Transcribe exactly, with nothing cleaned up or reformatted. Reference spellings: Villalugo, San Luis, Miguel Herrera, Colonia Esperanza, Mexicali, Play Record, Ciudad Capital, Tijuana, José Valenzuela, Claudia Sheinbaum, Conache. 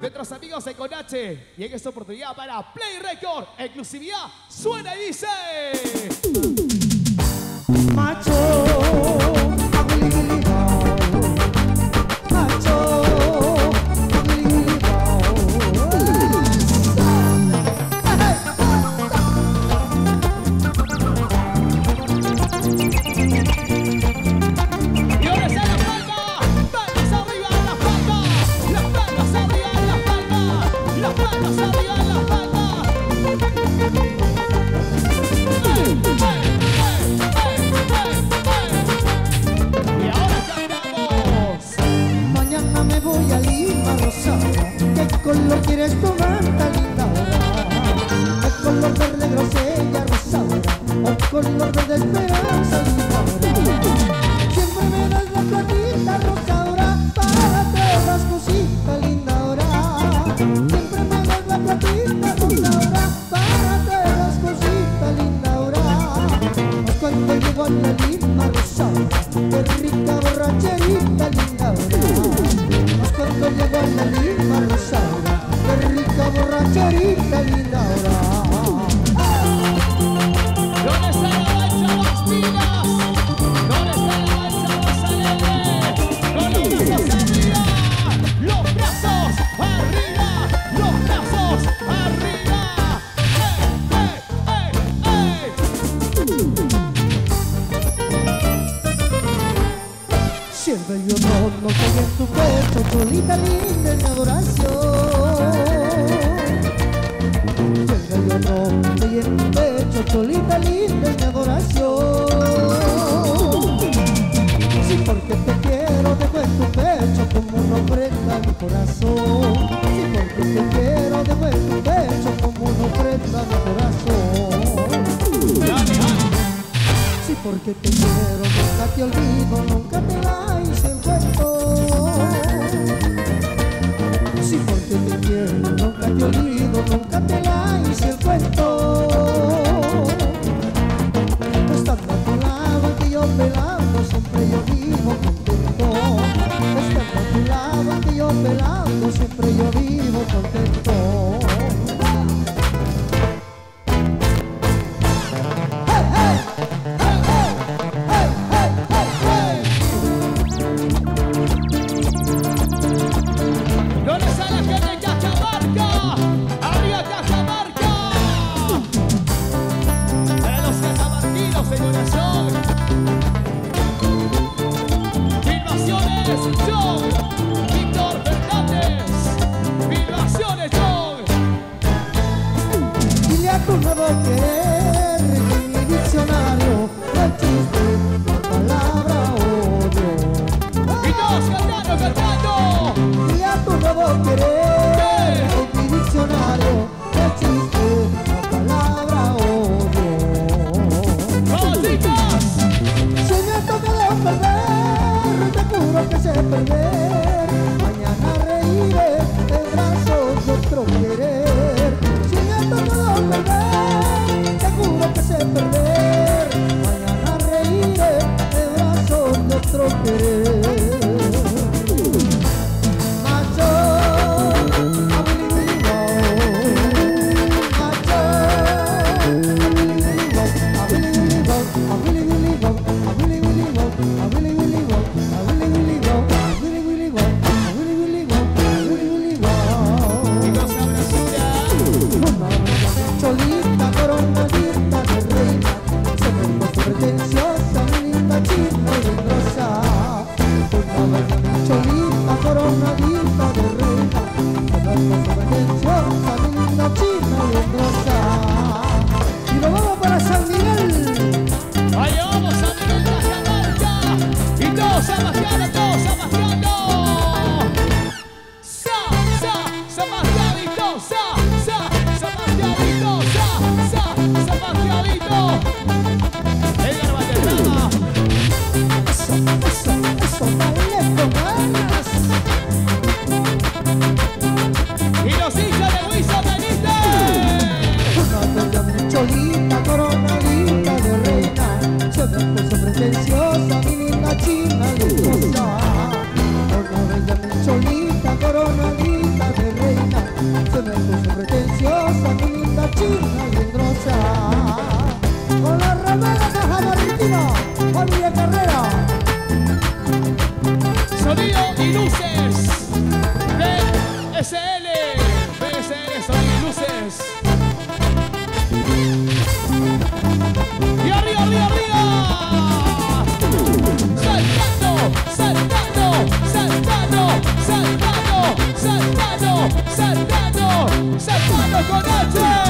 nuestros amigos de Conache. Y en esta oportunidad para Play Record, exclusividad, suena y dice... Macho. Porque te quiero, nunca te olvido, nunca te vayas en vuelto. Sí, porque te quiero, nunca te olvido, nunca te vayas en vuelto. Estando a tu lado, que yo velando, siempre yo vivo contento. Estando a tu lado, que yo velando, siempre yo vivo contento. Vibraciones, John. Miguel Herrera. Sonido y luces. B S L. B S L, sonido y luces. Y arriba, arriba, arriba. Saltando, saltando, saltando, saltando, saltando, saltando, saltando, saltando, saltando con H.